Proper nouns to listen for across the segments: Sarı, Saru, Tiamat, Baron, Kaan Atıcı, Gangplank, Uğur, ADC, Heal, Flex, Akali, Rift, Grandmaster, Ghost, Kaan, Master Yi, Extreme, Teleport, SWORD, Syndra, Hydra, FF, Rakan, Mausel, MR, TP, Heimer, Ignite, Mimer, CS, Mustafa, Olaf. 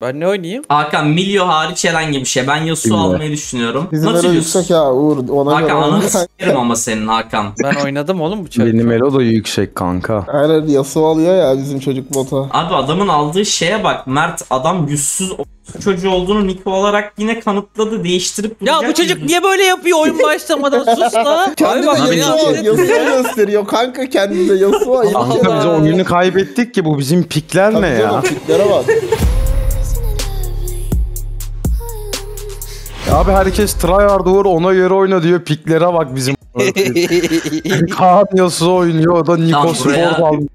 Ben ne oynayayım? Hakan milyo hariç herhangi bir şey. Ben Yasuo almayı düşünüyorum. Bizim nasıl yüksek ya Uğur. Ona Hakan ananı s**erim ama senin Hakan. Ben oynadım oğlum bu çocuk. Benim elo da yüksek kanka. Aynen Yasuo alıyor ya bizim çocuk bota. Abi adamın aldığı şeye bak. Mert adam yüzsüz çocuğu olduğunu Niko olarak yine kanıtladı. Değiştirip ya bu çocuk niye böyle yapıyor oyun başlamadan? Sus la. Kendi de Yasuo gösteriyor kanka, kendi de Yasuo. Kanka biz oyunu kaybettik ki bu bizim pikler ne ya? Piklere bak. Abi herkes tryhard Uğur ona göre oyna diyor, piklere bak bizim. Kaan Yasuo oynuyor, o da Niko spor almış.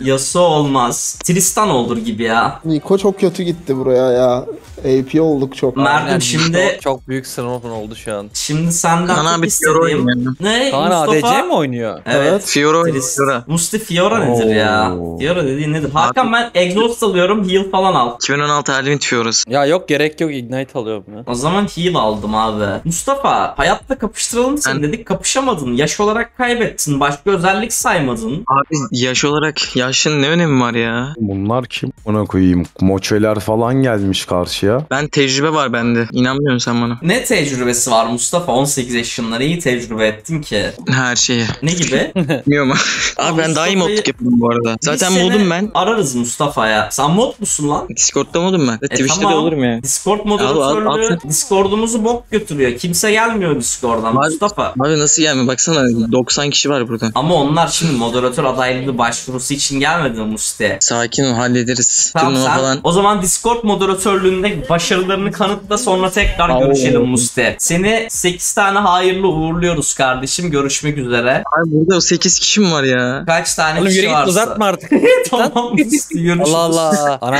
Yasuo olmaz, Tristan olur gibi ya. Niko çok kötü gitti buraya ya. AP olduk çok. Mert şimdi çok büyük sınavın oldu şu an. Şimdi senden istediğim ne? Kaan Mustafa ADC mi oynuyor? Evet. Fiora. Mustafa Fiora nedir ya? Fiora dediğin nedir? Hakan ben exhaust alıyorum, heal falan al. 2016 halimin Fiora'sı. Ya yok gerek yok, ignite alıyorum ya. O zaman heal aldım abi. Mustafa hayatta kapıştıralım seni dedik, kapışamadın. Yaş olarak kaybettin. Başka özellik saymadın. Abi yaş olarak yaşın ne önemi var ya? Bunlar kim? Ona koyayım. Moçeler falan gelmiş karşıya. Ben tecrübe var bende. İnanmıyorsun sen bana. Ne tecrübesi var Mustafa? 18 yaşında iyi tecrübe ettin ki. Her şeyi. Ne gibi? Bilmiyorum. Abi ben daha iyi modluk yapıyorum bu arada. Zaten modum ben. Ararız Mustafa'ya. Sen mod musun lan? Discord'da modum ben. Twitch'te tamam. De olurum ya. Discord moderatörlüğü Discord'umuzu bok götürüyor. Kimse gelmiyor Discord'dan Mustafa. Abi nasıl gelmiyor? Baksana 90 kişi var burada. Ama onlar şimdi moderatör adaylığı başvurusu için gelmedi Mustafa. Sakin ol, hallederiz. Tamam sen falan. O zaman Discord moderatörlüğünde başarılarını kanıtla, sonra tekrar görüşelim Muste. Seni 8 tane hayırlı uğurluyoruz kardeşim. Görüşmek üzere. Abi burada o 8 kişi mi var ya? Kaç tane oğlum, kişi varsa. Oğlum uzatma artık. Tamam Muste, görüşürüz. Allah Allah. Ana.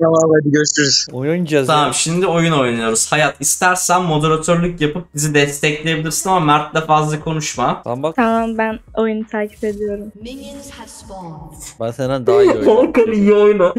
Tamam hadi görüşürüz. Oynayacağız. Tamam ya. Şimdi oyun oynuyoruz. Hayat istersen moderatörlük yapıp bizi destekleyebilirsin ama Mert'le fazla konuşma. Tamam bak. Tamam ben oyunu takip ediyorum. Ben senden daha iyi oynuyorum. Orkan iyi oyna.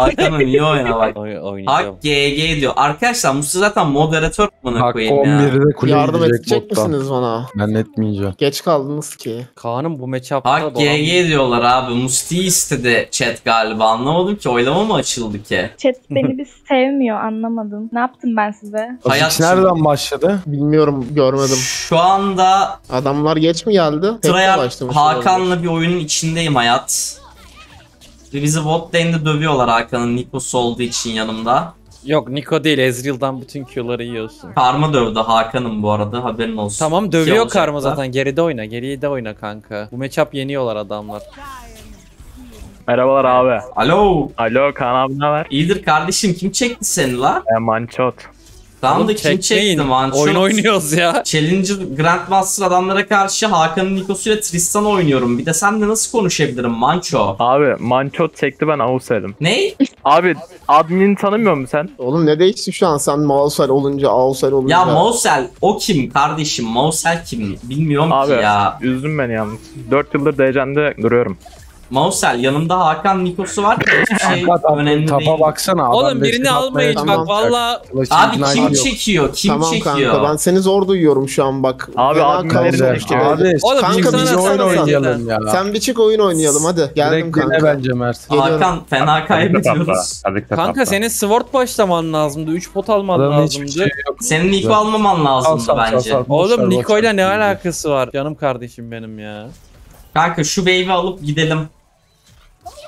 Arkan'ın iyi oyna bak. Oynayacağım. GG diyor. Arkadaşlar Mustafa zaten moderatör bana koyayım ya. Yardım edecek misiniz bana? Ben etmeyeceğim. Geç kaldınız ki. Kaan'ın bu matchup'ta Hak GG diyorlar abi. Musti istedi chat galiba. Anlamadım ki. Oylama mı açıldı ki? Chat beni bir sevmiyor. Anlamadım. Ne yaptım ben size? Hayat nereden başladı? Bilmiyorum. Görmedim. Şu anda adamlar geç mi geldi? Hakan'la bir oyunun içindeyim hayat. Bizi bot lane'de dövüyorlar Hakan'ın Niko'su olduğu için yanımda. Yok Niko değil, Ezreal'dan bütün Q'ları yiyorsun. Karma dövdü Hakan'ım bu arada, haberin olsun. Tamam dövüyor Karma zaten, geride oyna, geriye de oyna kanka. Bu matchup yeniyorlar adamlar. Merhabalar abi. Alo. Alo Kaan abi, ne var? İyidir kardeşim, kim çekti seni la? Mançot. Tamam da kim çekti Mançot? Oyun oynuyoruz ya. Challenger Grandmaster adamlara karşı Hakan'ın Niko'suyla Tristan oynuyorum. Bir de senle nasıl konuşabilirim Manço? Abi Mançot çekti, ben Ausel'im. Ney? Abi admin tanımıyor musun sen? Oğlum ne değişti şu an sen Mausel olunca, Ya Mausel o kim kardeşim? Mausel kim? Bilmiyorum abi, ki ya. Abi üzdün beni yalnız. 4 yıldır DC'nde duruyorum. Mausel yanımda Hakan Niko'su var ki hiçbir şey önemli değil. Tapa baksana. Oğlum birini almayın bak tamam. Valla. Abi kim çekiyor? Kim tamam, çekiyor? Tamam kanka ben seni zor duyuyorum şu an bak. Abi adminleri çekiyor. Oğlum kanka biz oyun oynayalım ya. Sen bir çık oyun oynayalım hadi. Geldim kanka. Bence Mert. Hakan fena kaybediyoruz. Kanka senin sword başlaman lazımdı. 3 pot alman lazımdı. Senin Niko almaman lazımdı bence. Oğlum Niko'yla ne alakası var? Canım kardeşim benim ya. Kanka şu wave'i alıp gidelim.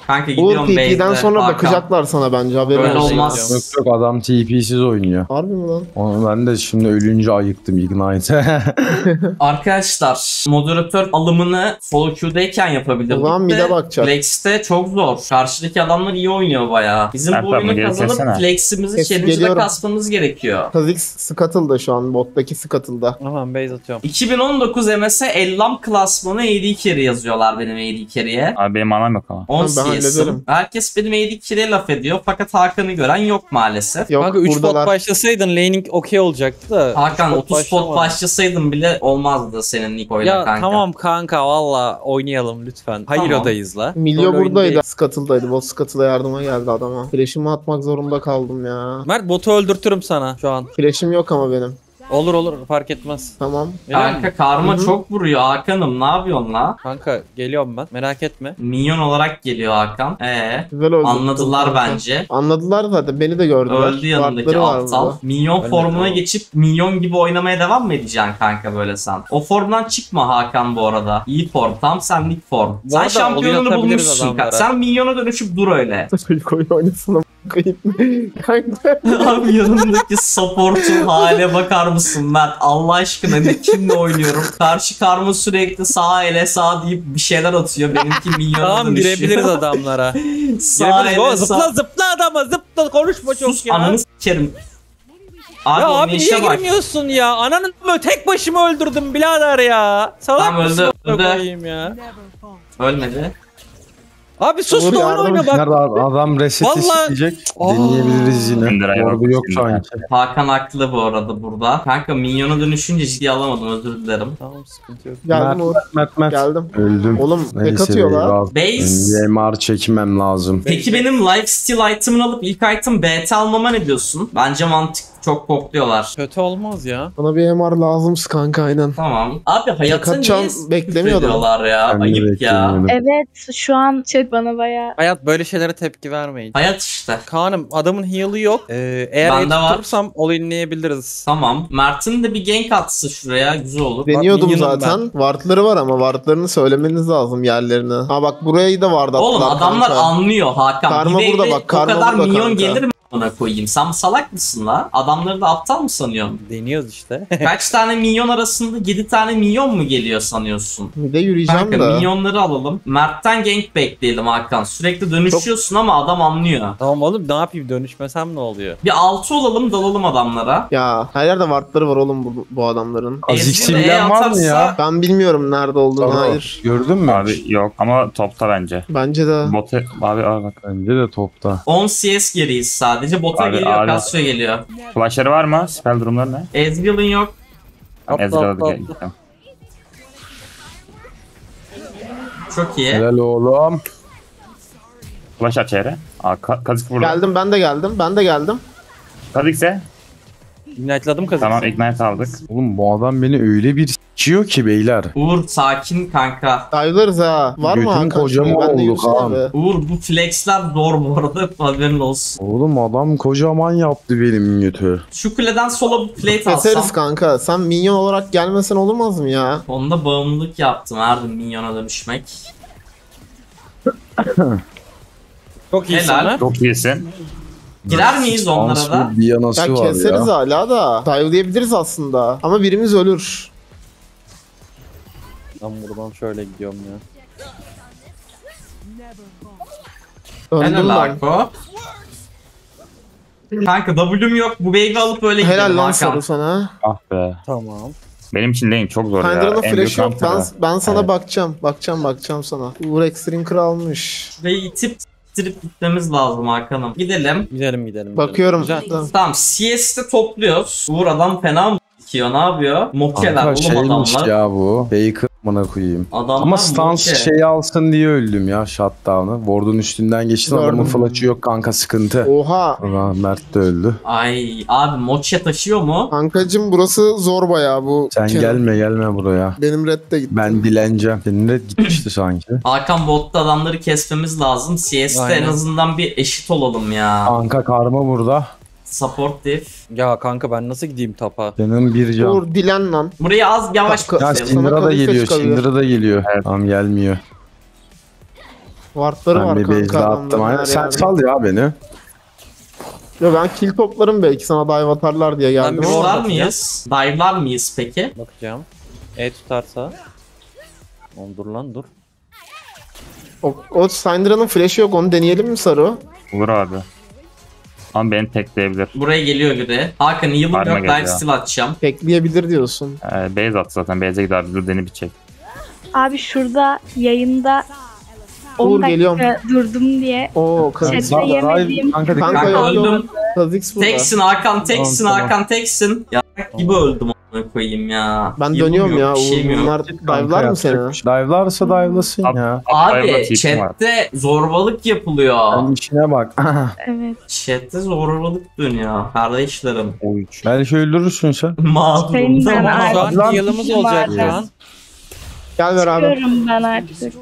Kanka gidiyorum base'de. TP'den sonra Hakan bakacaklar sana bence, haberin olsun. Öyle olmaz. Yok yok adam TP'siz oynuyor. Harbi mi lan? Onu ben de şimdi ölünce ayıktım Ignite'e. Arkadaşlar moderatör alımını solo queue'dayken yapabilirdik. Ulan mide bakacak. Flex'te çok zor. Karşıdaki adamlar iyi oynuyor bayağı. Bizim bu oyunu kazanıp Flex'imizi challenge'da kasmamız gerekiyor. KADİX Scuttle'da şu an, bot'taki Scuttle'da. Aman base atıyorum. 2019 MS'e Ellam klasmanı AD carry yazıyorlar benim AD carry'e. Abi benim anam yok ama. Herkes benim AD carry'e laf ediyor fakat Hakan'ı gören yok maalesef. Yok, kanka 3 buradalar. Pot başlasaydın laning okey olacaktı da. Hakan 30 pot başlasaydın bile olmazdı senin Niko'yla kanka. Ya tamam kanka valla oynayalım lütfen. Tamam. Hayır odayız la. Milyo buradaydı. Scuttle'daydı. Bot Scuttle'a yardıma geldi adama. Flash'ımı atmak zorunda kaldım ya. Mert botu öldürtürüm sana şu an. Flash'im yok ama benim. Olur olur, fark etmez. Tamam. Kanka karma çok vuruyor Hakan'ım, ne yapıyorsun la? Kanka geliyorum ben, merak etme. Minyon olarak geliyor Hakan. Güzel oldu. Anladılar bence. Anladılar zaten, beni de gördüler. Öldü yanındaki aptal. Minyon formuna geçip minyon gibi oynamaya devam mı edeceksin kanka böyle sen? O formdan çıkma Hakan bu arada. İyi form, tam senlik form. Sen şampiyonunu bulmuşsun kanka. Sen minyona dönüşüp dur öyle. Oynasana. Abi yanımdaki support'un hale bakar mısın Mert? Allah aşkına ne kimle oynuyorum? Karşı karma sürekli sağ ele sağ deyip bir şeyler atıyor. Benimki milyonla tamam, dönüşüyor. Tamam, girebiliriz adamlara. Sağ ele zıpla zıpla adama, zıpla, konuşma çok. Sus, ya. Ananı s**kerim. Abi, ya abi niye girmiyorsun ya? Ananı tek başıma öldürdüm birader ya. Salak mısın? Ya. Ölmedi. Abi sus da onu oyna bak. Adam reset isteyecek. Dinleyebiliriz yine. Orada yok sanki. Hakan haklı bu arada burada. Kanka minyona dönüşünce ciddiye alamadım, özür dilerim. Tamam sıkıntı yok. Geldim Uğur. Mert. Geldim. Öldüm. Oğlum tek atıyor lan. Base. MR çekmem lazım. Peki benim lifesteal item'ını alıp ilk item BT almama ne diyorsun? Bence mantıklı. Çok kokluyorlar. Kötü olmaz ya. Bana bir MR lazımız kanka, aynen. Tamam. Abi hayatın niye beklemiyordum ya? Ben ayıp ya. Evet şu an chat bana bayağı. Hayat böyle şeylere tepki vermeyin. Hayat işte. Kaan'ım adamın heal'ı yok. Eğer tutursam oynayabiliriz. Tamam. Mert'in de bir gank atsı şuraya güzel olur. Deniyordum zaten. Ward'ları var ama ward'larını söylemeniz lazım yerlerini. Ha bak burayı da ward attılar. Oğlum adamlar kanka anlıyor Hakan. Karma bir burada bak. Karma o kadar milyon gelir mi? Ona koyayım. Sen salak mısın la? Adamları da aptal mı sanıyorsun? Deniyoruz işte. Kaç tane minyon arasında 7 tane minyon mu geliyor sanıyorsun? Bir de yürüyeceğim kanka, da. Minyonları alalım. Mert'ten gank bekleyelim Hakan. Sürekli dönüşüyorsun çok... ama adam anlıyor. Tamam oğlum ne yapayım, dönüşmesem ne oluyor? Bir 6 olalım, dalalım adamlara. Ya her yerde wardları var oğlum bu adamların. Azix'i bilen var mı ya? Ben bilmiyorum nerede olduğunu. Hayır. Gördün mü? Abi yok ama topta bence. Bence de. Bote... Abi bak bence de topta. 10 CS geriyiz sadece. Sadece bota abi, geliyor, Cassio'ya geliyor. Flash'ları var mı? Spell durumları ne? Ezreal'ın yok. Ezreal'da gittim. Çok iyi. Helal oğlum. Flash aç yere. KADİX vurdu. Geldim, ben de geldim. KADİX'e. Ignite'ladım KADİX'i. Tamam, Ignite aldık. Oğlum bu adam beni öyle bir s*****iyor ki beyler. Uğur sakin kanka. Dayılırız ha. Var mı Hakan? Götün kocaman olduk abi. Uğur bu flexler zor bu arada, haberin olsun. Oğlum adam kocaman yaptı benim götü. Şu kuleden sola bu plate alsam. Keseriz kanka. Sen minyon olarak gelmesen olmaz mı ya? Onda bağımlılık yaptım Erdem, minyona dönüşmek. Çok iyisin. Helal. Çok iyisin. Girer miyiz onlara da? Ya keseriz ya. Hala da. Dayılayabiliriz aslında. Ama birimiz ölür. Ben buradan şöyle gidiyorum ya. Helal Larko. Kanka W'm yok, bu wave'i alıp böyle gidelim. Helal lan Saru sana. Ah be. Tamam. Benim için lane çok zor Kandra'nın ya. Kandra'nın flash yok, ben sana evet. bakacağım sana. Uğur Extreme kralmış. Şurayı itip bitirip gitmemiz lazım Hakan'ım. Gidelim. Bakıyorum. Tamam CS'de topluyoruz. Uğur adam fena mı dikiyor, ne yapıyor? Mokeler oğlum şeymiş adamlar. Ya bu. Baker. Bana koyayım. Adamlar ama stans şeyi alsın diye öldüm ya, shutdown'ı. Ward'un üstünden geçti, adamın flash'ı yok kanka, sıkıntı. Oha. Ulan Mert de öldü. Ay abi Mocha taşıyor mu? Kankacım burası zor bayağı bu. Sen gelme buraya. Benim red de gitti. Ben dileneceğim. Senin red gitmişti sanki. Hakan botta adamları kesmemiz lazım. CS'de aynen. En azından bir eşit olalım ya. Kanka karma burada. Support diff. Ya kanka ben nasıl gideyim tapa? Senin bir can. Dur dilen lan. Buraya az yavaş koşuyorsun. Syndra da geliyor. Evet. Tamam gelmiyor. Ward'ları var kanka adamlar. Sen sal ya beni. Ya ben kill toplarım belki, sana dive atarlar diye geldim. Dive'lar mıyız peki? Bakacağım. Tutarsa. Dur lan. O Syndra'nın flash'ı yok, onu deneyelim mi Saru? Olur abi. Ama beni tekleyebilir. Buraya geliyor biri. Hakan iyi bulup yok, lifesteal atacağım. Tekleyebilir diyorsun. Base at zaten, base'e gider. Dur deni bir çek. Abi şurada yayında 10 dakika durdum diye. Ooo kanka. Yemediğim... Kanka öldüm. Teksin Hakan, teksin. Ya gibi öldüm. Ne koyayım ya. Ben yılım dönüyorum ya. Bunlar dive'lar mı seni? Dive'larsa dive'lasın ya. Abi chat'te zorbalık yapılıyor. Ben içine bak. Evet. Chat'te zorbalık dönüyor kardeşlerim. Ben şöyle ölürsün sen. Mağdurum da mağdurum. Yalımız olacak ya. Gel ver abi. Çıkıyorum ben artık.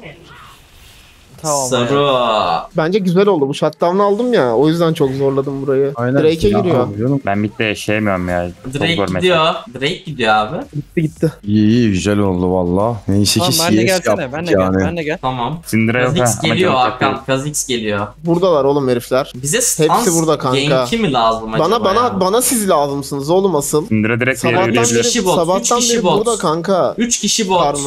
Tamam Saru. Ya. Bence güzel oldu. Bu shutdown'u aldım ya. O yüzden çok zorladım burayı. Drake'e giriyor. Ben bitti yaşayamıyorum ya. Drake gidiyor. Drake gidiyor abi. Gitti. İyi iyi güzel oldu valla. Neyse ki CS yaptık ben de gel. Tamam. KADİX geliyor Hakan. KADİX geliyor. Buradalar oğlum herifler. Bize hepsi burada kanka. Genki mi lazım acaba? Bana siz lazımsınız oğlum asıl. Sindere direkt sabahtan beri burada kanka. 3 kişi bot.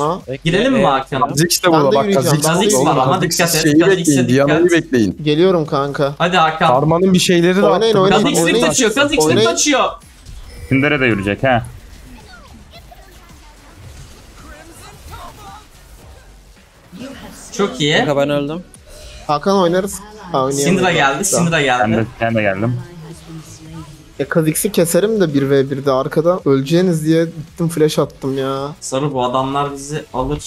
Girelim mi Hakan? KADİX de burada bak. KADİX var ama Diyana'yı bekleyin. Geliyorum kanka. Hadi Hakan. Harman'ın bir şeyleri de attı. KADİX'lik taşıyor. KADİX'lik taşıyor. Sindere de yürüyecek ha. Çok iyi. Kanka ben öldüm. Hakan oynarız. Syndra geldi. Syndra geldi. Ben de geldim. KADİX'i keserim de 1v1'de arkada. Öleceğiniz diye gittim flash attım ya. Sarı bu adamlar bizi alır.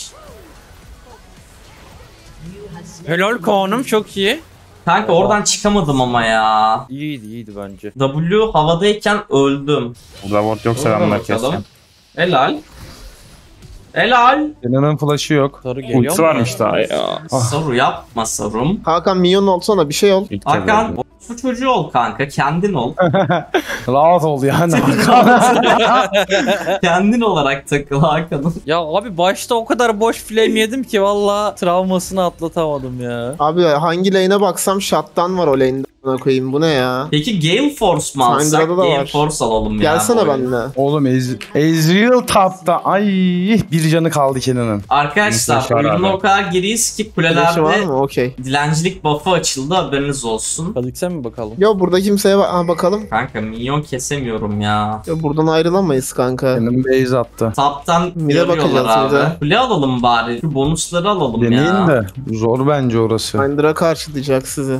Helal Kaan'ım çok iyi. Kanka oradan çıkamadım ama ya. İyiydi bence. W havadayken öldüm. Burada ward yoksa ben bunları keseceğim. Helal. Kenan'ın flash'ı yok. Ulti varmış daha ya. Saru yapma Sarum. Hakan minyon olsana bir şey ol. Hakan bu çocuğu ol kanka kendin ol. Rahat ol yani. Kendin olarak takıl Hakan'ın. Ya abi başta o kadar boş flame yedim ki valla travmasını atlatamadım ya. Abi hangi lane'e baksam shutdown var o lane'de. Koyayım bu ne ya? Peki Game Force mı alsak? Game Force alalım ya. Gelsene benimle. Oğlum Ezreal tapta. Ay bir canı kaldı Kenan'ın. Arkadaşlar oyunun o kadar geriyiz ki kulelerde okay. Dilencilik buff'ı açıldı haberiniz olsun. KADİX'e mi bakalım? Yo burada kimseye bakalım. Kanka minyon kesemiyorum ya. Yo buradan ayrılamayız kanka. Benim base attı. Taptan geliyorlar abi. Kule alalım bari. Şu bonusları alalım. Deneyin ya. Deneyin de zor bence orası. Syndra karşılayacak sizi.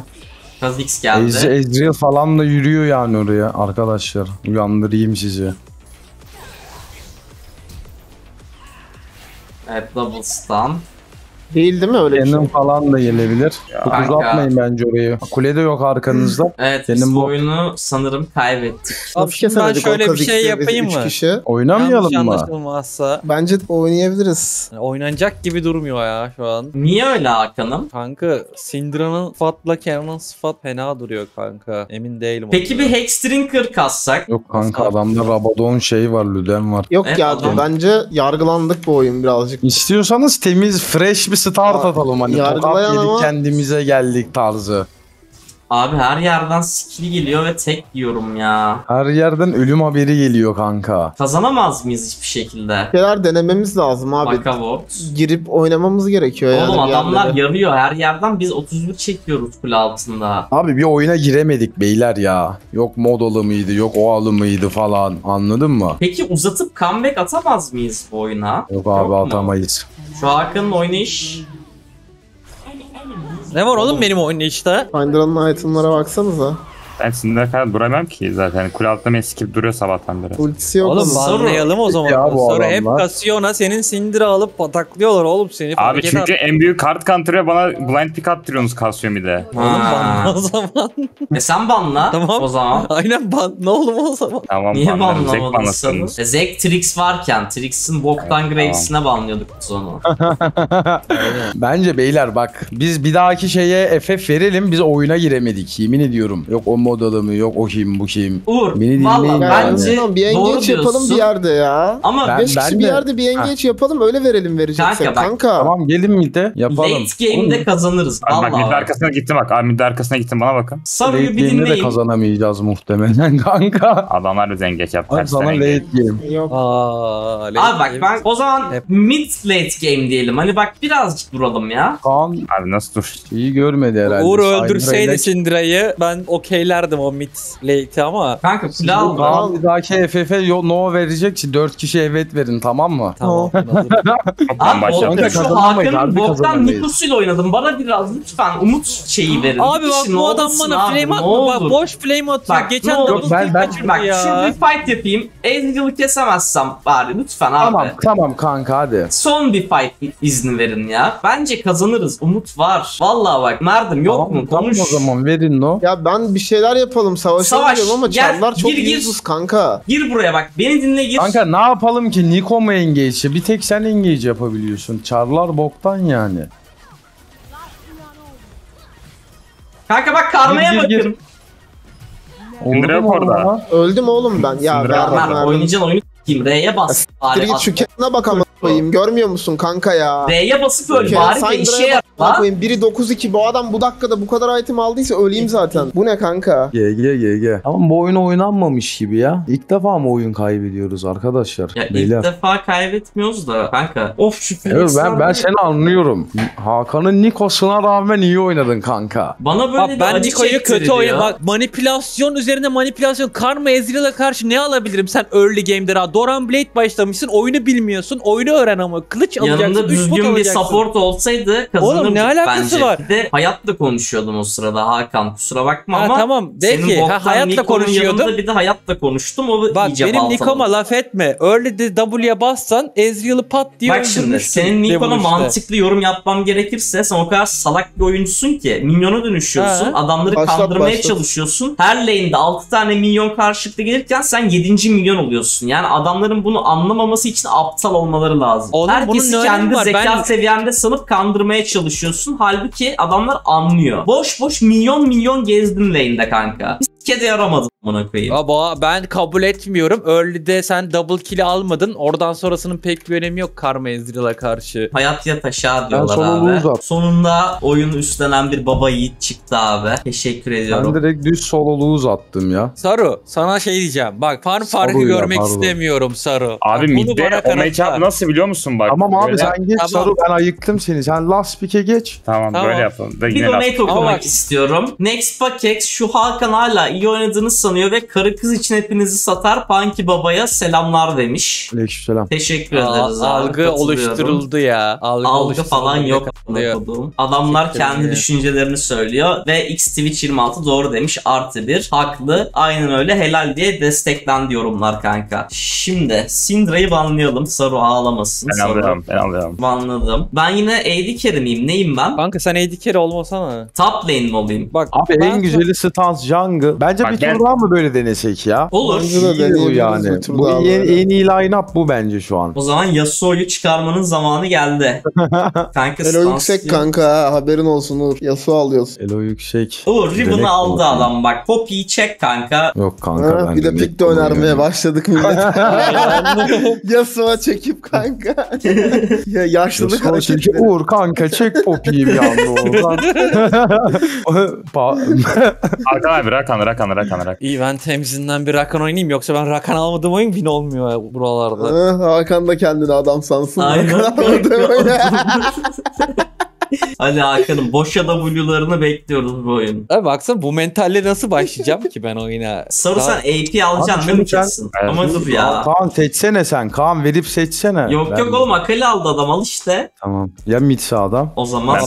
KADİX geldi. Ezreal falan da yürüyor yani oraya arkadaşlar. Uyandırayım sizi. Evet double stun. Değil mi öyle Kenan şey? Falan da gelebilir. Çok uzatmayın bence orayı. Kule de yok arkanızda. Evet Kenan biz bu oyunu sanırım kaybettik. Abi ben şöyle bir şey yapayım mı? Oynamayalım mı? Bence oynayabiliriz. Yani oynanacak gibi durmuyor ya şu an. Niye öyle Hakan'ım? Kanka Syndra'nın sıfatla Kenan'ın sıfat fena duruyor kanka. Emin değilim. Peki bir Hex Drinker kassak? Yok kanka adamda Rabadon şeyi var, Lüden var. Yok ya bence yargılandık bu oyun birazcık. İstiyorsanız temiz, fresh bir start atalım hani tokat yedik kendimize geldik tarzı. Abi her yerden skill geliyor ve tek yiyorum ya. Her yerden ölüm haberi geliyor kanka. Kazanamaz mıyız hiçbir şekilde? Şeyler denememiz lazım abi. Girip oynamamız gerekiyor yani. Oğlum adamlar yarıyor her yerden biz 31 çekiyoruz kule altında. Abi bir oyuna giremedik beyler ya. Yok mod alımıydı yok o alımıydı falan anladın mı? Peki uzatıp comeback atamaz mıyız bu oyuna? Yok abi yok atamayız. Şu Hakan'ın oynayış. Ne var oğlum benim oynayışta? Syndra'nın item'lara baksanıza. Ben Syndra kadar duramam ki zaten. Kule altında meskip duruyor sabahtan beri. Ultisi yok. Oğlum banlayalım o zaman. Sonra hep Kasyona senin Syndra alıp pataklıyorlar oğlum seni. Abi çünkü en büyük kart counter'e bana blind pick attırıyorsunuz Kasyon bir de. Oğlum banla o zaman. Sen banla tamam. O zaman. Aynen banla oğlum o zaman. Tamam, niye banlamadınız? Zek Trix varken Trix'in boktan Graves'ine banlıyorduk sonu. Bence beyler bak biz bir dahaki şeye FF verelim biz oyuna giremedik yemin ediyorum. Yok o modalı mı yok o kim bu kim. Uğur valla bence yani. Bir engeç yapalım bir yerde ya. Ama 5 kişi bir yerde bir engeç yapalım öyle verelim vereceksen kanka. Tamam gelin mi de yapalım. Late game'de kazanırız. Abi bak midde arkasına gittim bak. Abi midde arkasına gittim bana bakın. Saru'yu bir dinleyin. Late de kazanamayacağız muhtemelen kanka. Adamlar bize engeç yaptı. Abi sana late game. Yok. Abi bak ben o zaman hep. Mid late game diyelim. Hani bak birazcık duralım ya. Tamam. Abi nasıl dur? İyi görmedi herhalde. Uğur öldürseydi Syndra'yı ben okeyler beklerdim o mid late'i ama. Kanka plan var. Bir dahaki FF'e no verecek ki 4 kişi evet verin, tamam mı? Tamam. Abi orada şu Hakan'ın boktan Niko'suyla oynadım. Bana biraz lütfen umut şeyi verin. Abi bak bu adam bana flame atma. Bak boş flame atıyor. Geçen double kill kaçırdı ya. Şimdi fight yapayım. Ezreal'ı kesemezsem bari lütfen abi. Tamam tamam kanka hadi. Son bir fight izni verin ya. Bence kazanırız. Umut var. Vallahi bak Mert'im yok mu? Konuş. O zaman verin no. Ya ben bir şeyler yapalım. Savaş ama çallar çok yüzsüz kanka. Gir buraya bak. Beni dinle gir. Kanka ne yapalım ki? Niko mu engage'i? Bir tek sen engage yapabiliyorsun. Çarlar boktan yani. Kanka bak karmaya bakıyorum. Öldüm oğlum, ben. Ya vermem. Oynayacaksın oyunu s***yim. R'ye bas. Git şu kendine bak ama s***yim. Görmüyor musun kanka ya? R'ye basıp öl bari de işe yarar. Biri 9-2 bu adam bu dakikada bu kadar item aldıysa öleyim zaten. Bu ne kanka? GG. Ama bu oyun oynanmamış gibi ya. İlk defa mı oyun kaybediyoruz arkadaşlar? Ya beyler, ilk defa kaybetmiyoruz da kanka. Of şu Felix. Ben seni anlıyorum. Hakan'ın Niko'suna rağmen iyi oynadın kanka. Bana böyle ben Niko'yu kötü oynadım. Manipülasyon üzerine manipülasyon. Karma Ezreal'a karşı ne alabilirim? Sen early game'de ha Doran Blade başlamışsın. Oyunu bilmiyorsun. Oyunu öğren ama. Kılıç alacaksın. Yanında düzgün bir support olsaydı kazanırdı. Oğlum ne alakası bence var? Bir de hayatla konuşuyordum o sırada Hakan. Kusura bakma ama tamam, senin ki, hayatla konuşuyordum. Bir de hayatla konuştum. O bak benim Niko'ma laf etme. Öyle de W'ye bassan Ezreal'ı pat diye bak şimdi senin Niko'na mantıklı yorum yapmam gerekirse sen o kadar salak bir oyuncusun ki minyona dönüşüyorsun. Ha. Adamları kandırmaya çalışıyorsun. Her lane'de 6 tane minyon karşılıklı gelirken sen 7. minyon oluyorsun. Yani adamların bunu anlamaması için aptal olmaları lazım. Oğlum, herkesi kendi zeka seviyende sanıp kandırmaya çalışıyorsun. Halbuki adamlar anlıyor. Boş boş milyon gezdin lane'de kanka. Kede yaramadım buna koyayım. Baba ben kabul etmiyorum. Early'de sen double kill almadın. Oradan sonrasının pek bir önemi yok Karma Ezreal'a karşı. Hayat yat aşağı diyorlar abi. Sonunda oyunu üstlenen bir baba yiğit çıktı abi. Teşekkür ediyorum. Ben direkt düz sololuğu uzattım ya. Saru sana şey diyeceğim. Bak farkı görmek istemiyorum Saru. Abi midde o matchup nasıl biliyor musun bak. Tamam abi sen geç tamam. Saru ben ayıktım seni. Sen last pick'e geç. Tamam böyle yapalım. Bir donate okumak istiyorum. Next Pakex şu Hakan hala iyi oynadığını sanıyor ve karı kız için hepinizi satar Panki Baba'ya selamlar demiş. Aleykümselam. Teşekkür ederiz. Algı oluşturuldu ya. Algı falan yok. Adamlar kendi düşüncelerini söylüyor ve X Twitch 26 doğru demiş. +1 haklı. Aynen öyle helal diye desteklendi yorumlar kanka. Şimdi Syndra'yı banlayalım. Saru ağlamasın. Ben alıyorum. Banladım. Ben yine AD carry miyim? Neyim ben? Kanka sen AD carry olmasana. Top lane mi olayım? Bak abi en güzeli stans jungle. Bence bir tur daha mı böyle denesek ya? Olur. Yani. Bu en iyi line-up bu bence şu an. O zaman Yasuo'yu çıkarmanın zamanı geldi. Kanka Elo yüksek kanka haberin olsun Uğur. Yasuo alıyorsun. Elo yüksek. Uğur ribbon'u aldı adam bak. Poppy'yi çek kanka. Yok kanka ben bir de pik de önermeye başladık millet. Yasuo çekip kanka. Ya yaşlılık hareketi. Uğur kanka çek Poppy'yi bir anda Uğur'dan. Hakan abi Rakan. İyi ben temizinden bir Rakan oynayayım yoksa ben Rakan almadığım oyun bin olmuyor buralarda. Hakan da kendini adam sansın. Aynen. Hadi Hakan'ım boşa W'larını bekliyoruz bu oyun. Abi baksana bu mentalle nasıl başlayacağım ki ben oyuna? Sarı sen AP alacaksın ne uçarsın? Ama dur ya. Kaan seçsene sen. Kaan verip seçsene. Yok oğlum Akali aldı adam al işte. Tamam. Ya midse adam. O zaman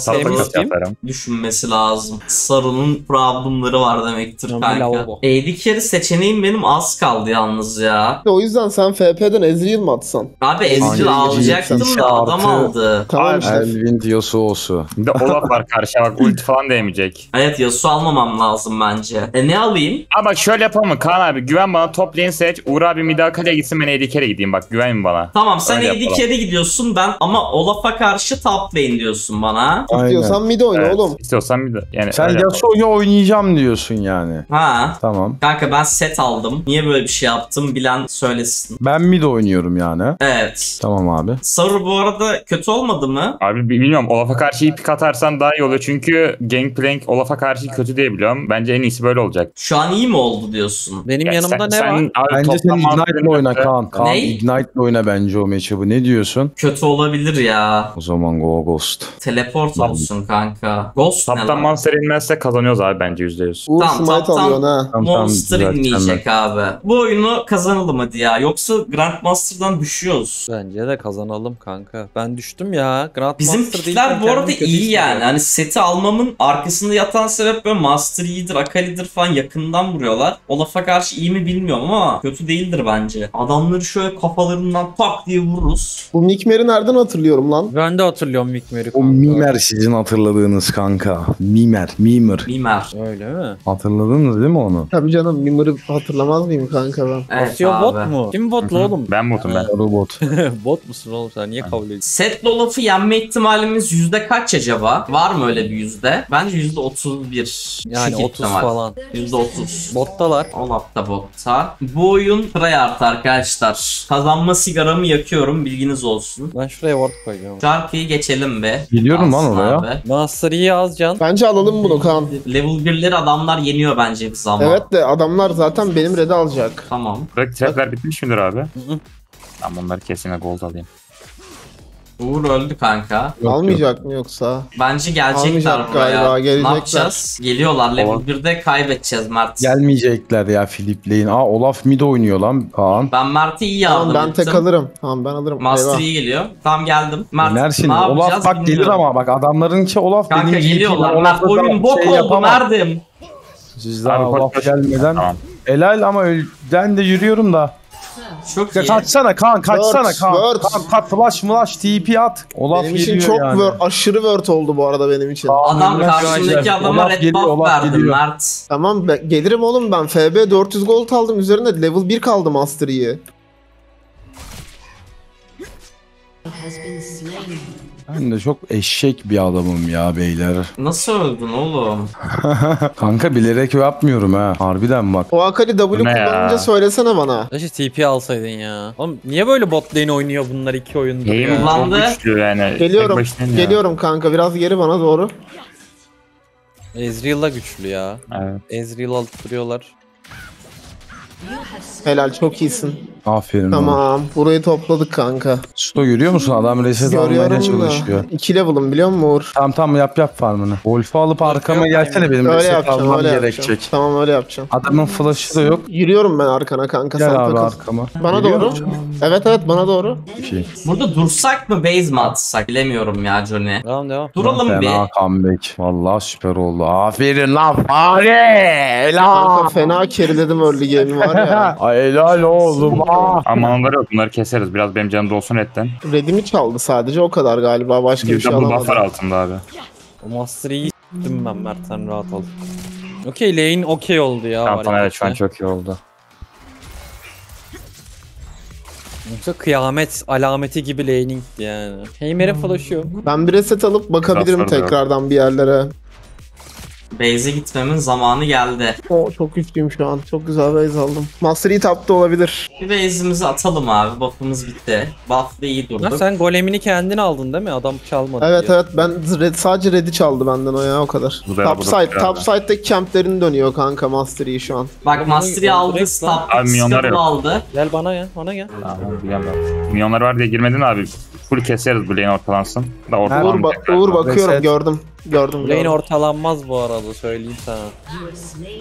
düşünmesi lazım. Sarı'nın problemleri var demektir kanka. AD carry seçeneğim benim az kaldı yalnız ya. O yüzden sen FP'den Ezreal mı atsan? Abi Ezreal alacaktım da adam aldı. Tamam işte. Elvin diyorsa olsun. Bir de Olaf var karşıya bak ulti falan değmeyecek. Evet Yasuo almamam lazım bence. Ne alayım? Bak şöyle yapalım mı Kaan abi güven bana top lane seç. Uğur abi mid Akali'ye gitsin ben AD carry'e gideyim bak güven bana. Tamam sen AD carry'e gidiyorsun ben ama Olaf'a karşı top lane diyorsun bana. İstiyorsan mid oyna oğlum. İstiyorsan mid yani. Sen Yasuo'yu oynayacağım diyorsun yani. Ha. Tamam. Kanka ben set aldım. Niye böyle bir şey yaptım bilen söylesin. Ben mid oynuyorum yani. Evet. Tamam abi. Saru bu arada kötü olmadı mı? Abi bilmiyorum Olaf'a karşı karşıyı pik atarsan daha iyi oluyor. Çünkü Gangplank Olaf'a karşı kötü diye biliyorum. Bence en iyisi böyle olacak. Şu an iyi mi oldu diyorsun? Benim ya yanımda sen, ne var? Bence sen Ignite'le oyna Kaan. Kaan Ignite'le oyna bence o matchup'ı. Ne diyorsun? Kötü olabilir ya. O zaman go Ghost. Teleport olsun kanka. Ghost Taptan ne lan? Monster inmezse kazanıyoruz abi bence %100. Uğur smite alıyorsun ha. Monster inmeyecek abi. Bu oyunu kazanalım hadi ya. Yoksa Grandmaster'dan düşüyoruz. Bence de kazanalım kanka. Ben düştüm ya. Grandmaster bizim pikler bu arada iyi yani. Hani seti almamın arkasında yatan sebep böyle Master iyidir, Akali'dir falan yakından vuruyorlar. Olaf'a karşı iyi mi bilmiyorum ama kötü değildir bence. Adamları şöyle kafalarından tak diye vururuz. Bu Mimer'i nereden hatırlıyorum lan? Ben de hatırlıyorum Mimer'i. O Mimer sizin hatırladığınız kanka. Mimer. Öyle mi? Hatırladınız değil mi onu? Tabii canım, Mimer'i hatırlamaz mıyım kanka ben? Evet, bot mu? Kim botlu oğlum? Ben botum ben. Saru bot. Bot musun oğlum sen? Niye kabul ediyorsun? Set Olaf'ı yenme ihtimalimiz yüzde kaç acaba? Var mı öyle bir yüzde? Bence %31. Yani 30 falan. %30. Bottalar. Olaf da botta. Bu oyun tryhard arkadaşlar. Kazanma sigaramı yakıyorum, bilginiz olsun. Ben şuraya ward koyacağım. Şarkıyı geçelim be. Biliyorum lan oraya. Master'ı az can. Bence alalım bunu Kaan. Level 1'leri adamlar yeniyor bence biz ama. Evet de adamlar zaten benim red'i alacak. Tamam. Direkt setler bitmiş midir abi? Tamam, onları kesinlikle gold alayım. Uğur öldü kanka. Yok, almayacak mı yoksa? Bence gelecekler galiba. Gelecekler. Ne yapacağız? Geliyorlar. Level 1'de kaybedeceğiz Mert. Gelmeyecekler ya Philip'leyin. Aa, Olaf mid oynuyor lan. Kaan. Ben Mert'i iyi yardım ettim. Ben tek alırım. Tamam ben alırım. Master iyi geliyor. Tamam geldim. Mert şimdi ne yapacağız? Olaf bak bilmiyorum. Gelir ama bak adamlarınki Olaf kanka, benim geliyorlar. Mert oyun bok şey oldu Mert'im. Sizler Olaf gelmeden. Tamam. Helal ama ben de yürüyorum da. Çok iyi. Kaçsana Kaan, kaçsana Kaan. Kaan flash TP at. Olaf benim için çok yani. Aşırı word oldu bu arada benim için. Aa, adam karşındaki adama red buff verdi Mert. Tamam gelirim oğlum ben. FB 400 gold aldım, üzerinde level 1 kaldı Master Yi. Ben de çok eşek bir adamım ya beyler. Nasıl öldün oğlum? Kanka bilerek yapmıyorum ha. Harbiden bak. O Akali W kullanınca ya. Söylesene bana. Keşke TP alsaydın ya. Oğlum niye böyle bot lane oynuyor bunlar iki oyunda? Neyim kullandı? Yani. Geliyorum kanka, biraz geri bana doğru. Ezreal'la güçlü ya. Evet. Ezreal alıp duruyorlar. Helal, çok iyisin. Aferin. Tamam abi. Burayı topladık kanka. Sto görüyor musun? Adam reset almaya çalışıyor. 2 level'ım biliyor musun Uğur? Tamam yap farmını. Wolf'u alıp arkama gelsene, benim reset almam gerekecek. Tamam öyle yapacağım. Adamın flash'ı da yok. Yürüyorum ben arkana kanka. Gel abi arkama. Bana doğru. Evet bana doğru. Şey. Burada dursak mı base mi atsak bilemiyorum ya Johnny. Devam. Duralım fena bir. Fena comeback. Valla süper oldu. Aferin lan. Kanka fena keriledim early game'i var ya. Ay helal oğlum. Aman var yok, bunları keseriz. Biraz benim canımda olsun etten. Redimi çaldı sadece, o kadar galiba. Başka bir şey alamadım. Bu bufflar altında abi. O Master'ı iyi s**tim ben Mert'ten, rahat ol. Okey lane okey oldu ya. Tamam evet şu an çok iyi oldu. Yoksa kıyamet alameti gibi laning yani. Heimer'e flash'ı yok. Ben bir reset alıp bakabilirim Zaflar tekrardan yok. Bir yerlere. Base'e gitmemin zamanı geldi. Oo, çok güçlüyüm şu an. Çok güzel base aldım. Master'ı tapta olabilir. Bir base'imizi atalım abi. Buff'ımız bitti. Buff'da iyi durduk. Ya sen golemini kendin aldın değil mi? Adam çalmadı. Evet diye. Evet. Ben sadece red'i çaldı benden o ya, o kadar. Top side'deki camplerini dönüyor kanka Master'ı şu an. Bak Master'ı aldı. Scuttle aldı. Gel bana ya. Bana gel. Milyonlar var diye girmedin abi. Full keseriz bu lane ortalansın. Uğur bakıyorum gördüm. Lane ortalanmaz bu arada, söyleyeyim sana.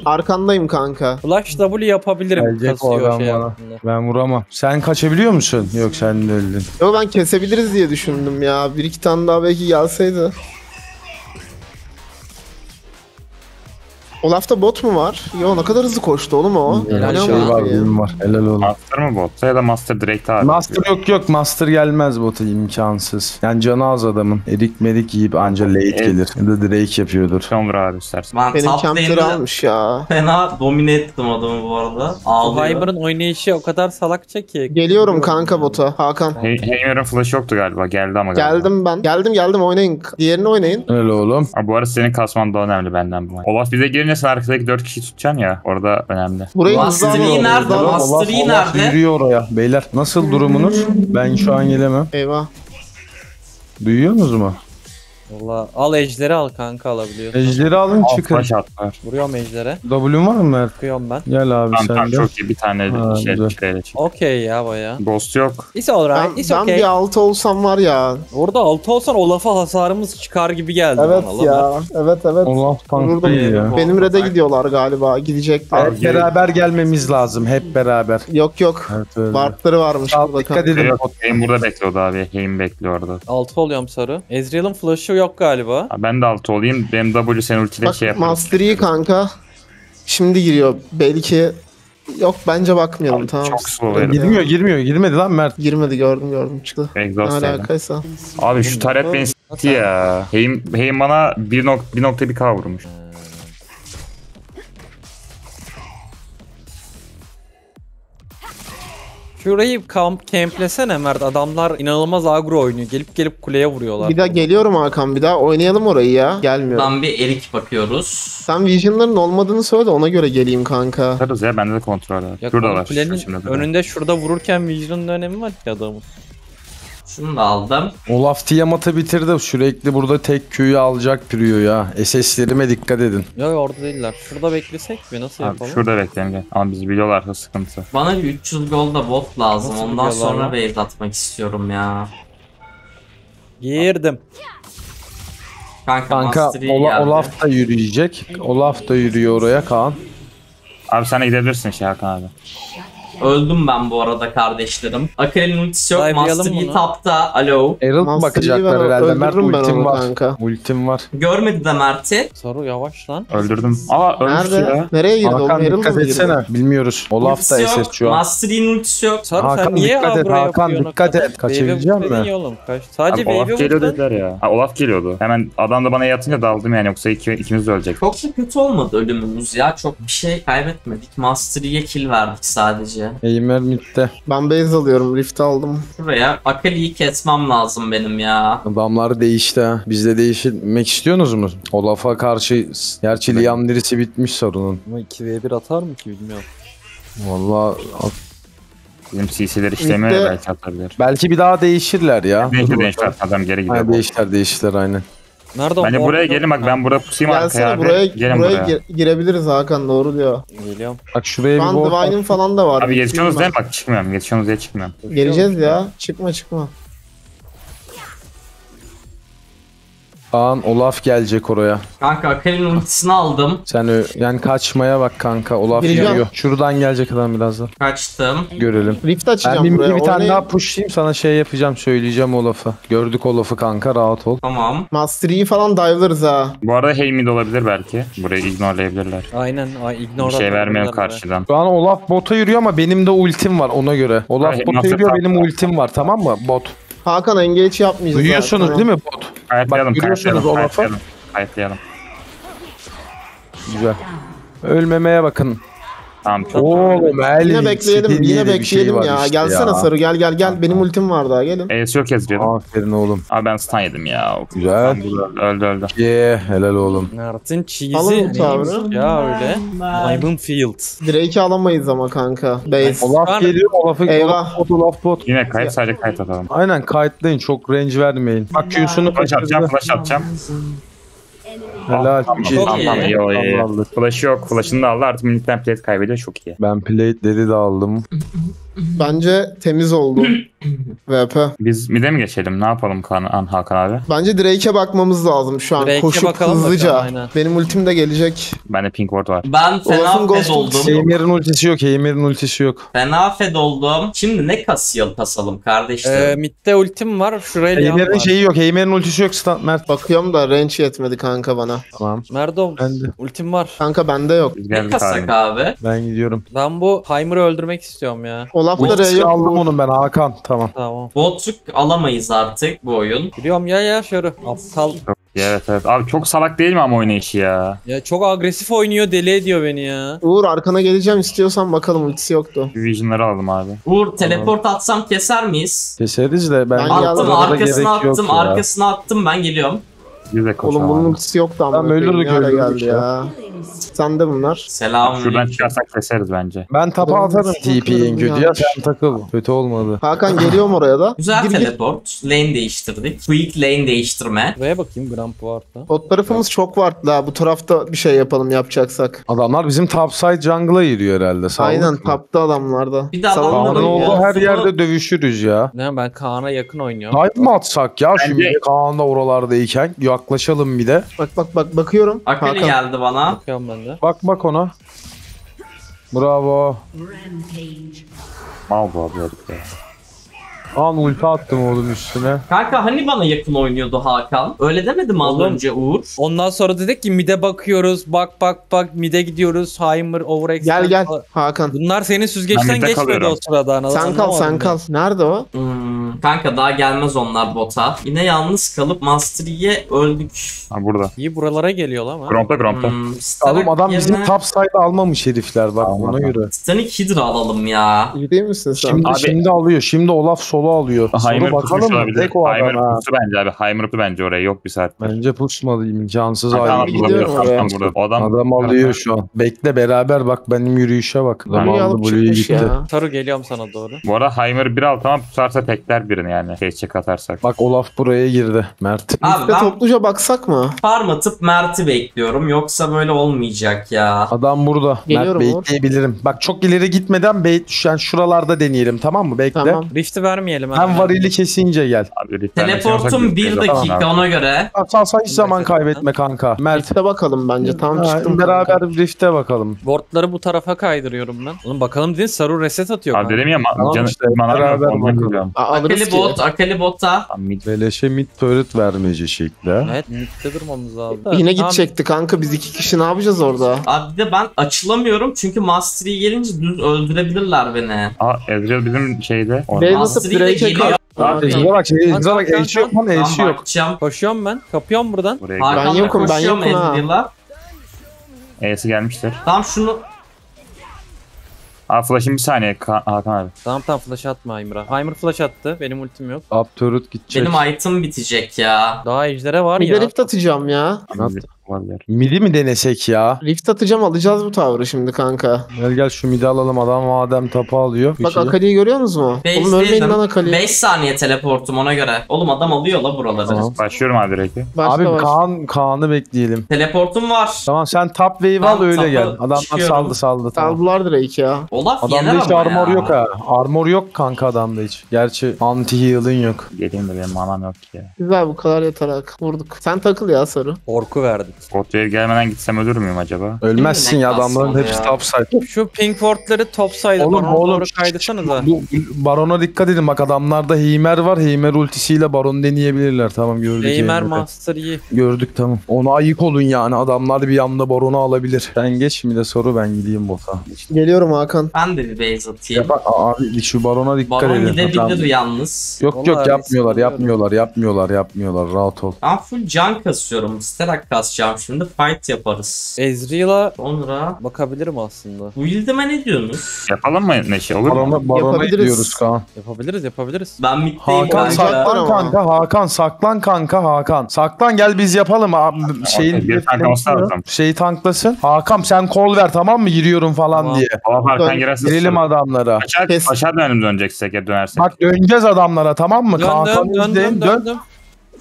Arkandayım kanka. Flash W yapabilirim. Ben vuramam. Sen kaçabiliyor musun? Yok sen de öldün. Yo ben kesebiliriz diye düşündüm ya. Bir iki tane daha belki gelseydi. Olaf'ta bot mu var? Yo ne kadar hızlı koştu oğlum o. Helal var. Helal oğlum. Master mı bot? Ya da Master Drake abi. Master yok. Master gelmez bota, imkansız. Yani canı az adamın. Erik merik yiyip anca late gelir. Ya da Drake yapıyordur. Olur abi istersen. Benim campleri almış ya. Fena domine ettim adamı bu arada. Heimer'ın oynayışı o kadar salakça ki. Geliyorum kanka bota. Hakan. Heimer'ın flash'ı yoktu galiba. Geldi ama galiba. Geldim oynayın. Diğerini oynayın. Helal oğlum. Abi, bu arada senin kasman daha önemli benden bu. Olaf bize girince sen arkadaki 4 kişi tutacaksın ya, orada önemli. Master'ı nerede? Master'ı nerede? Yürüyor oraya beyler. Nasıl durumunuz? Ben şu an gelemem. Eyvah. Duyuyor musunuz mu? Valla al ejderi al kanka, alabiliyorsun. Ejderi alın çıkın. Vuruyorum ejdere. W'un var mı Mert? Çıkıyorum ben. Gel abi sen de. Çok iyi bir tane ha, şey çık. Okey ya baya. Ghost yok. It's alright, it's okay. Ben bir altı olsam var ya. Orada altı olsan Olaf'a hasarımız çıkar gibi geldi. Evet bana, ya. Evet. Olaf tankta ya. Benim red'e gidiyorlar galiba. Gidecekler. Hep beraber gelmemiz lazım. Hep beraber. Yok. Evet, bartları varmış. Burada dikkat edin. Heim burada bekliyordu abi. Heim bekliyor orada. Altı oluyorum Sarı. Ezreal'ın flash'ı yok galiba. Ben de altı olayım. Benim W sen ultide şey yapalım. Master'i kanka. Şimdi giriyor. Belki yok, bence bakmayalım abi, tamam. Çok slow verim. Girmedi lan Mert. Girmedi, gördüm çıktı. Alakaysa. Abi şu taret beni s**ti ya. Heim bana 1.1k vurmuş. Şurayı camplesene Mert, adamlar inanılmaz agro oynuyor, gelip kuleye vuruyorlar. Bir daha geliyorum Hakan, bir daha oynayalım orayı ya, gelmiyor. Tam bir erik bakıyoruz. Sen visionların olmadığını söyle, ona göre geleyim kanka. Atarız ya, bende de kontrol var. Ya şuradalar. Kulenin önünde şurada vururken vision'ın önemi var ki adamın. Şunu da aldım. Olaf Tiamat'ı bitirdi. Sürekli burada tek Q'yu alacak pürüyor ya. SS'lerime dikkat edin. Yok orada değiller. Şurada beklesek mi? Nasıl abi, yapalım? Şurada bekleyelim gel. Ama bizi biliyorlar, sıkıntı. Bana 300 gold'da bot lazım. Nasıl ondan sonra base atmak istiyorum ya. Girdim. Kanka Olaf da yürüyecek. Olaf da yürüyor oraya Kaan. Abi sen gidebilirsin Hakan abi. Öldüm ben bu arada kardeşlerim. Akali'nin ultisi yok. Master Yi tapta. Alo. Errol bakacaklar herhalde. Mert ultim var. Kanka. Ultim var. Görmedi de Mert'i. Saru yavaş lan. Öldürdüm. Aa ölmüş ya. Nereye girdi oğlum? Errol mu girdi? Bilmiyoruz. Olaf da SS şu an. Master Yi'nin ultisi yok. Saru Hakan, sen niye buraya yapıyorsun? Hakan dikkat et. Kaçabileceğim mi? Sadece Olaf geliyordu ya. Olaf geliyordu. Hemen adam da bana yatınca daldım yani. Yoksa ikimiz de ölecek. Çok da kötü olmadı ölümümüz ya. Çok bir şey kaybetmedik. Master Yi'ye kill verdik sadece. Heimer mid'de. Ben base alıyorum. Rift'i aldım. Şuraya Akali'yi kesmem lazım benim ya. Adamlar değişti ha. Biz de değişmek istiyorsunuz mu? Olaf'a karşı gerçi Liam dirisi bitmiş Saru'nun. Ama 2v1 atar mı ki bilmiyorum. Valla bizim CC'ler işlemeye belki atabilir. Belki bir daha değişirler ya. Belki değişler. Adam geri gider. Değişler aynen. Nerede bence buraya gelin bak, ben burada pusayım arkaya abi. Buraya girebiliriz Hakan, doğru diyor. Geliyorum. Bak şuraya bir bol. Divine'im falan da var. Abi geçiyorsunuz değil mi? Bak çıkmıyorum. Geçiyorsunuz diye çıkmıyorum. Geleceğiz ya. Çıkma. Kaan Olaf gelecek oraya. Kanka Akali'nin ultisini aldım. Yani kaçmaya bak kanka. Olaf geliyor. Şuradan gelecek adam birazdan. Kaçtım. Görelim. Rift açacağım ben buraya. Ben bir tane daha pushlayayım, sana şey yapacağım, söyleyeceğim Olaf'ı. Gördük Olaf'ı kanka, rahat ol. Tamam. Mastery'i falan dive'larız ha. Bu arada Heim'i de olabilir belki. Burayı ignorelayabilirler. Aynen. Bir şey vermiyorum karşıdan. Şu an Olaf bota yürüyor ama benim de ultim var ona göre. Olaf bota yürüyor, benim ultim var, tamam mı? Bot. Hakan engage yapmayacağız. Duyuyorsunuz değil mi bot? Kayıtlayalım. Güzel. Ölmemeye bakın. Tamam. Oğlum yine bekleyelim ya. Işte gelsene ya. Sarı gel. Benim ultim var daha, gelin. Yok yazıyordum. Aferin oğlum. Abi ben stun yedim ya. Güzel. Öldü. Helal oğlum. Mert'in cheese'i. Alın tavrını. Ya öyle. Maymun Field. Drake'i alamayız ama kanka. Base. Olaf geliyor. Olaf bot. Yine kayıt, sadece kayıt atalım. Aynen kayıtlayın. Çok range vermeyin. Bak Q'sunu flash atacağım. Helal. Tamam, iyi. Flash yok. Flash'ını da aldı. Artık minikten plate kaybediyor. Çok iyi. Ben plate'leri de aldım. Bence temiz oldu. VP. Biz mid'e mi geçelim? Ne yapalım Hakan abi? Bence Drake'e bakmamız lazım şu an. Koşup hızlıca. Benim ultim de gelecek. Bende pink ward var. Ben fena fed oldum. Heimer'in ultisi yok. Fena fed oldum. Şimdi ne kasalım kardeşlerim? Mid'de ultim var. Şuraya Liam var. Heimer'in ultisi yok. Mert bakıyorum da range yetmedi kanka bana. Tamam. Merdo ultim var. Kanka bende yok. Ne kasak abi? Ben gidiyorum. Ben bu Heimer'ı öldürmek istiyorum ya. Olaf'ları aldım onun ben Hakan. Tamam. Botçuk alamayız artık bu oyun. Biliyorum ya şöyle. Aptal. Evet. Abi çok salak değil mi ama oynayışı ya? Ya çok agresif oynuyor, deli ediyor beni ya. Uğur arkana geleceğim istiyorsan, bakalım ultisi yoktu. Vision'ları aldım abi. Uğur teleport atsam keser miyiz? Keseriz de ben. Attım arkasına attım. Ben geliyorum. Oğlum bunun ikisi yoktu ama. Tam öldürdük öldürdük ya. Sende bunlar. Selam. Şuradan çıkarsak keseriz bence. Ben tapa atarım TP'yi kötü ya. Sen takıl. Kötü olmadı. Hakan geliyorum oraya da. Güzel gir, teleport. Gir. Lane değiştirdik. Quick lane değiştirme. Buraya bakayım Grand Puart'ta. O tarafımız çok vardı la. Bu tarafta bir şey yapalım yapacaksak. Adamlar bizim topside jungle'a giriyor herhalde. Sağ aynen tapta adamlarda. Bir daha oldu her yerde dövüşürüz ya. Ne ben Kaan'a yakın oynuyorum. Dive mı atsak ya şimdi Kaan'la oralardayken? Yaklaşalım bir de. Bak bakıyorum. Akali geldi bana. Bakıyorum ben de. Bak ona. Bravo. Mal bu abi olduk ya. An ulti attım oğlum üstüne. Kanka hani bana yakın oynuyordu Hakan? Öyle demedi mi az önce Uğur? Ondan sonra dedik ki mid'e bakıyoruz. Bak mid'e gidiyoruz. Heimer, overextend. Gel Hakan. Bunlar senin süzgeçten geçmedi kalıyorum. O sırada. Sen kal. Nerede o? Kanka daha gelmez onlar bota. Yine yalnız kalıp Mastery'ye öldük. Ha burada. İyi buralara geliyor lan. Gromp'ta. Oğlum adam yerine... bizim top side almamış herifler bak ona göre. Stanik Hydra alalım ya. İyi değil misin sen? Şimdi alıyor. Şimdi Olaf solo alıyor. Heimer pusmuş olabilir. Heimer pustu bence oraya. Yok bir saat. Bence pusmadı imkansız. Adam alıyor şu an. Bekle beraber bak benim yürüyüşe bak. Adam aldı buraya gitti. Saru geliyorum sana doğru. Bu arada Heimer 1-6 tamam tutarsa tekler birini yani. Geçecek atarsak. Bak Olaf buraya girdi. Mert. Abi topluca baksak mı? Farm atıp Mert'i bekliyorum. Yoksa böyle olmayacak ya. Adam burada. Mert bekleyebilirim. Bak çok ileri gitmeden yani şuralarda deneyelim tamam mı? Bekle. Tamam. Rift'i vermeyelim. Ben varili kesince gel. Abi, teleportum 1 dakika abi. Ona göre. Atarsan hiç zaman kaybetme kanka. Rift'e bakalım bence. Tam çıktım. Beraber Rift'e bakalım. Ward'ları bu tarafa kaydırıyorum ben. Oğlum bakalım değil Saru reset atıyor. Abi dedim ya canım işte. Beraber bakalım. Akali bota. Beleşe mid turret vermeyece şekilde. Evet mid'de durmamız lazım. Yine gidecekti kanka biz 2 kişi ne yapacağız orada? Abi de ben açılamıyorum çünkü Mastery'ye gelince düz öldürebilirler beni. Ezreal bizim şeyde. Drake'e bak elçi yok. Koşuyorum ben. Kapıyorum buradan. Hakan ben yokum ha. E'si gelmiştir. Tam şunu. Aa flash'ın bir saniye Hakan abi. Tamam flash atma Heimer'a. Heimer flash attı. Benim ultim yok. Up turret gidecek. Benim item bitecek ya. Daha ejderha var ya. Rift atacağım ya. Midi mi denesek ya? Rift atacağım alacağız bu tavrı şimdi kanka. Gel şu midi alalım adam madem tapa alıyor. Bak Akali'yi görüyor musun? Oğlum ölmeyin lan Akali. 5 saniye teleportum ona göre. Oğlum adam alıyor la buraları. Tamam. Başlıyorum abi direkt. Abi Kaan'ı bekleyelim. Teleportum var. Tamam sen top wave al öyle gel. Adamlar saldı. Saldılar direkt ya. Olaf adamda hiç armor yok ha. Armor yok kanka adamda hiç. Gerçi anti heal'ın yok. Geleyim de benim manam yok ya. Güzel bu kadar yatarak vurduk. Sen takıl ya Sarı. Orku verdik. Ortaya gelmeden gitsem ölür müyüm acaba? Ölmezsin ya adamların hepsi topside. Şu pingportları topside Baron'a doğru kaydırsana da. Baron'a dikkat edin bak adamlarda Heimer var. Heimer ultisiyle Baron deneyebilirler tamam gördük. Heimer Master iyi. Gördük tamam. Ona ayık olun yani adamlar bir yanda Baron'u alabilir. Sen geç mi de Soru ben gideyim bota. Geliyorum Hakan. Ben de bir base atayım. Ya bak abi şu Baron'a dikkat edin. Baron gidebilir yalnız. Yok yapmıyorlar rahat ol. Ben full can kasıyorum. Sterak kasacağım. Şimdi fight yaparız. Ezreal'a Onur'a bakabilirim aslında. Bu yildime ne diyorsunuz? Yapalım mı Neşe? Olur mu? Barona gidiyoruz Kaan. Yapabiliriz. Ben middeyim. Hakan saklan kanka. Saklan gel biz yapalım abi. Şeyi tanklasın. Hakan sen kol ver tamam mı? Giriyorum falan tamam. Diye. Hakan girersin. Girelim adamlara. Aşağı dönelim döneceksek ya dönersek. Bak döneceğiz adamlara tamam mı? Döndüm.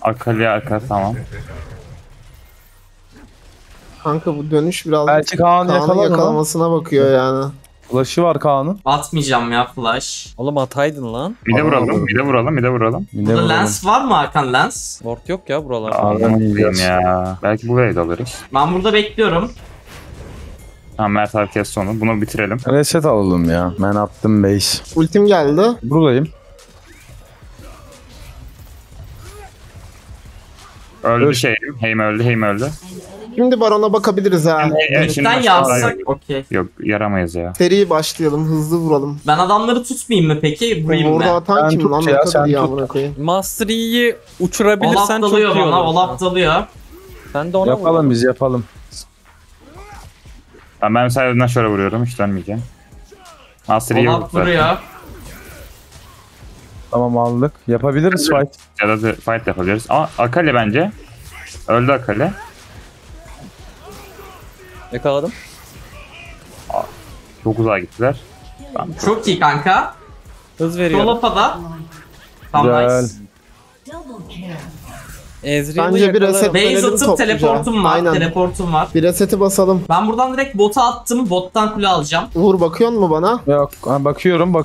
Akali tamam. Kanka bu dönüş biraz Kaan'ın yakalamasına bakıyor yani. Flash'ı var Kaan'ın. Atmayacağım ya flash. Oğlum ataydın lan. Bir de vuralım. Burada lens var mı Hakan lens? Ward yok ya buralarda. Ağlamayacağım ya. Belki buraya da alırız. Ben burada bekliyorum. Tamam Mert abi kes sonu. Bunu bitirelim. Reset alalım ya. Ben attım base. Ultim geldi. Buradayım. Öldü şeyim. Heim öldü. Şimdi Baron'a bakabiliriz ha. Mid'den yazsak okey. Yok yaramayız ya. Seriye başlayalım hızlı vuralım. Ben adamları tutmayayım mı peki? Burada atan kim lan? Mastery'yi uçurabilirsen çok iyi olur. Olaf dalıyor. Sen de ona yapalım biz yapalım. Ben mesela şöyle vuruyorum hiç dönmeyeceğim. Mastery'yi vuruyor. Tamam aldık. Yapabiliriz fight. Ya da fight yapabiliriz. Akali bence. Öldü Akali. Yakaladım. Aa, çok uzağa gittiler. Çok iyi kanka. Hız veriyor. Dolapa'da. Güzel. Bence bir reset verelim topluca. Teleportum var. Aynen. Teleportum var. Bir reseti basalım. Ben buradan direkt bota attım. Bottan kule alacağım. Uğur bakıyor mu bana? Yok. Bakıyorum.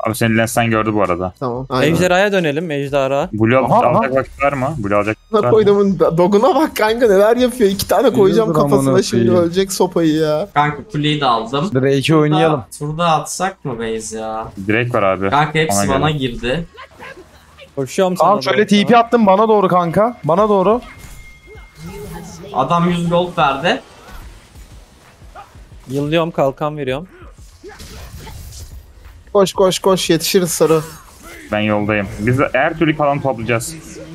Abi senin lensen gördü bu arada. Tamam. Aynen. Ejderhaya dönelim. Ejderha. Blue alacak vakitler mi? Blue alacak vakitler koyduğumun doguna bak kanka neler yapıyor. İki tane koyacağım kafasına şimdi ölecek sopayı ya. Kanka kuleyi de aldım. Drake'i oynayalım. Turda atsak mı Beyz ya? Drake var abi. Kanka hepsi bana girdi. Koşuyorum sana. Al şöyle TP attım bana doğru kanka. Bana doğru. Adam 100 gold verdi. Yıllıyorum, kalkan veriyorum. Koş yetişiriz Sarı. Ben yoldayım. Biz her türlü falan toplayacağız.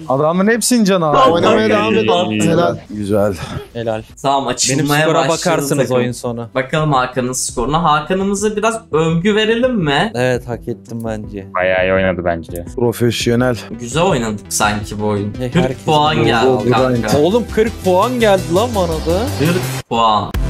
Adamın hepsini canı abi. Oynamaya devam edelim. Helal. Güzel. Helal. Tamam açılmaya başlıyoruz. Benim skora bakarsınız oyun sonu. Bakalım Hakan'ın skoruna. Hakan'ımıza biraz övgü verelim mi? Evet hak ettim bence. Bayağı iyi oynadı bence. Profesyonel. Güzel oynadık sanki bu oyun. 40 puan geldi kanka. Oğlum 40 puan geldi lan bana da. 40 puan.